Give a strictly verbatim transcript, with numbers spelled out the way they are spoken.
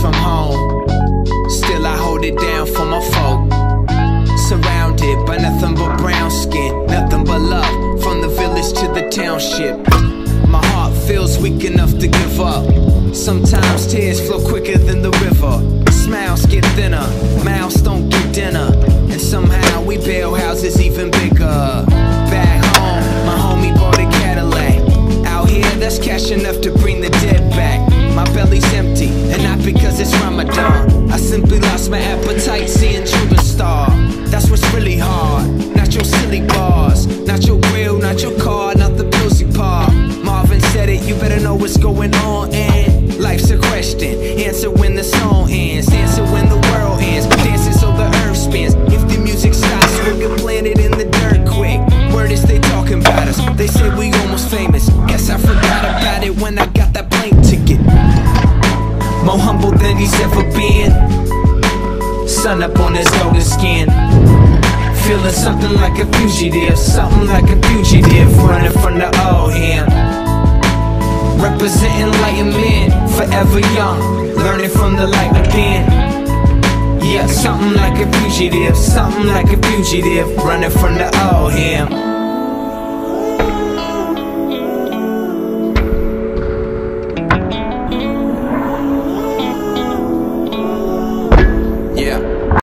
distance from home, still I hold it down for my folk. Surrounded by nothing but brown skin, nothing but love, from the village to the township. My heart feels weak enough to give up. Sometimes tears flow quicker than the river. Smiles get thinner, mouths don't get dinner, and somehow we build houses even bigger. Back home, my homie bought a Cadillac. Out here, that's cash enough to bring the dead back. My belly's empty, and not because it's Ramadan. I simply lost my appetite seeing you a star. That's what's really hard. Not your silly bars, not your grill, not your car, not the pussy part. Marvin said it, you better know what's going on. And life's a question, answer when the song ends, answer when the world ends. Dancing so the earth spins. If the music stops, we'll get planted in the dirt quick. Word is they talking about us. They say we almost famous. Guess I forgot about it when I got that plane ticket. More humble than he's ever been. Sun up on his golden skin. Feeling something like a fugitive, something like a fugitive, running from the old him. Representing enlightenment, forever young, learning from the light within. Yeah, something like a fugitive, something like a fugitive, running from the old him.